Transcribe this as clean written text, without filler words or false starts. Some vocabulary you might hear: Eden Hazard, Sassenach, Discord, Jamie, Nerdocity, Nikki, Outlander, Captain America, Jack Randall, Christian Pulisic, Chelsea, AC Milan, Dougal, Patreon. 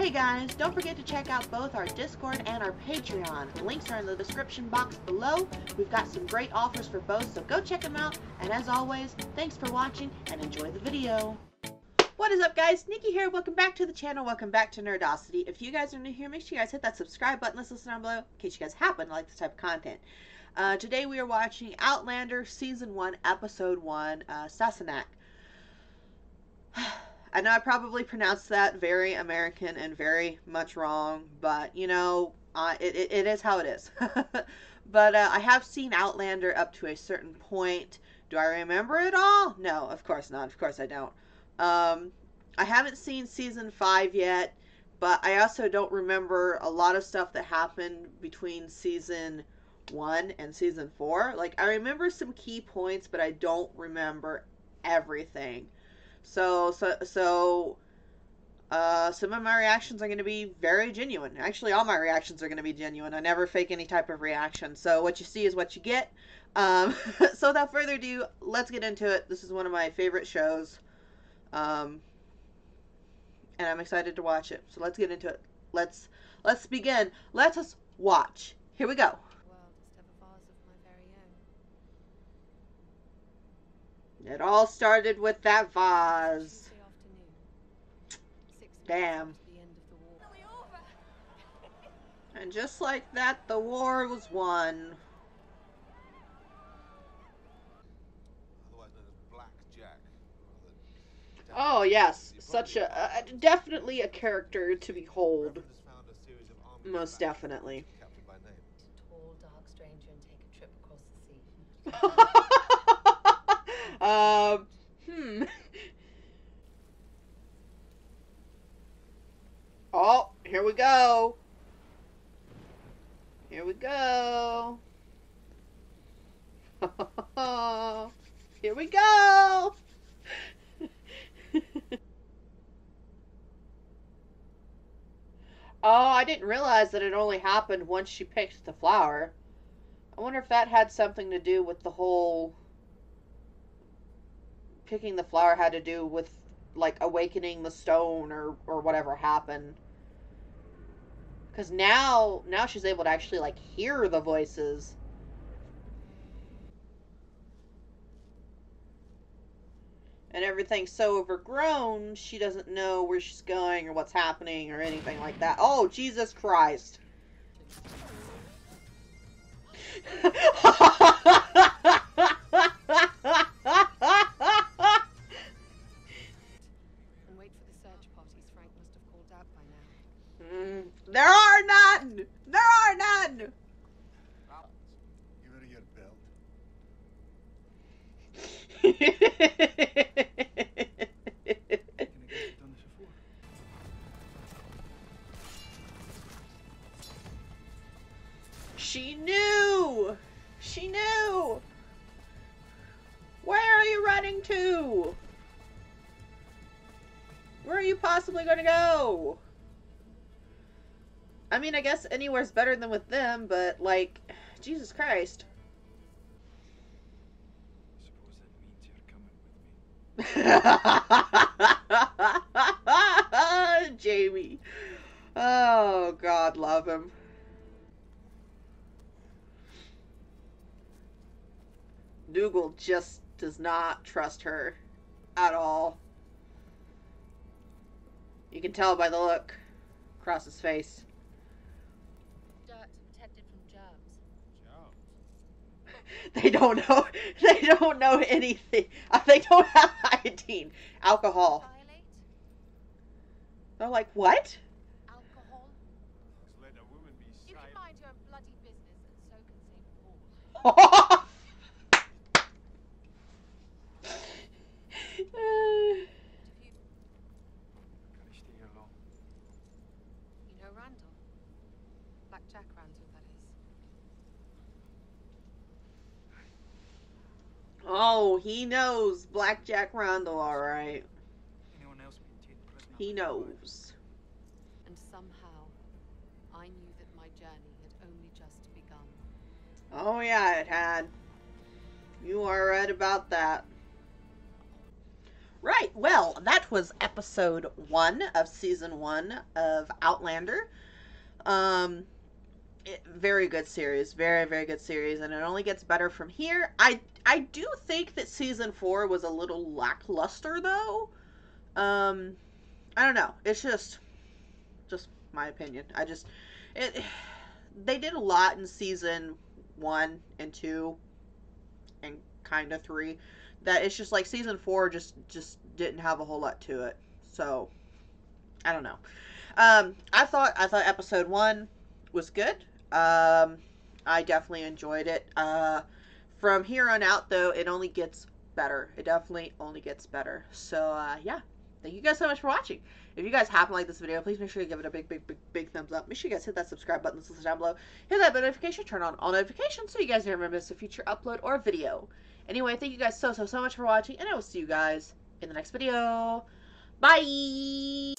Hey guys, don't forget to check out both our Discord and our Patreon. The links are in the description box below. We've got some great offers for both, so go check them out. And as always, thanks for watching and enjoy the video. What is up guys, Nikki here. Welcome back to the channel. Welcome back to Nerdocity. If you guys are new here, make sure you guys hit that subscribe button. Let's listen down below in case you guys happen to like this type of content. Today we are watching Outlander Season 1, Episode 1, Sassenach. I know I probably pronounced that very American and very much wrong, but, you know, it is how it is. But I have seen Outlander up to a certain point. Do I remember it all? No, of course not. Of course I don't. I haven't seen Season 5 yet, but I also don't remember a lot of stuff that happened between Season 1 and Season 4. Like, I remember some key points, but I don't remember everything. So some of my reactions are going to be very genuine. Actually, all my reactions are going to be genuine. I never fake any type of reaction. So what you see is what you get. So without further ado, let's get into it. This is one of my favorite shows. And I'm excited to watch it. So let's get into it. Let's begin. Let us watch. Here we go. It all started with that vase. Damn. And just like that, the war was won. Oh yes, such a definitely a character to behold. Most definitely. Oh, here we go. Here we go. Here we go. Oh, I didn't realize that it only happened once she picked the flower. I wonder if that had something to do with the whole... Picking the flower had to do with, like, awakening the stone or whatever happened. Because now she's able to actually, like, hear the voices. And everything's so overgrown, she doesn't know where she's going or what's happening or anything like that. Oh, Jesus Christ. She knew! She knew! Where are you running to? Where are you possibly going to go? I mean, I guess anywhere's better than with them, but, like, Jesus Christ. Jamie. Oh, God, love him. Dougal just does not trust her at all. You can tell by the look across his face. Dirt protected from germs. Germs. They don't know. They don't know anything. They don't have iodine, alcohol. Violate? They're like, what? Alcohol. Let a woman be silent. You can mind your own bloody business, and so can save all. You know Randall? Black Jack Randall, that is. Oh, he knows Black Jack Randall, alright. He knows. And somehow, I knew that my journey had only just begun. Oh yeah, it had. You are right about that. Right, well, that was episode 1 of season 1 of Outlander. Very good series, very good series, and it only gets better from here. I do think that season 4 was a little lackluster, though. I don't know. It's just my opinion. They did a lot in season 1 and 2, and kind of 3. That it's just like season 4 just didn't have a whole lot to it. So I don't know. I thought episode 1 was good. I definitely enjoyed it. From here on out, though, it only gets better. It definitely only gets better. So yeah, thank you guys so much for watching. If you guys happen to like this video, please make sure you give it a big thumbs up. Make sure you guys hit that subscribe button that's listed down below. Hit that bell notification, turn on all notifications so you guys never miss a future upload or video. Anyway, thank you guys so much for watching, and I will see you guys in the next video. Bye!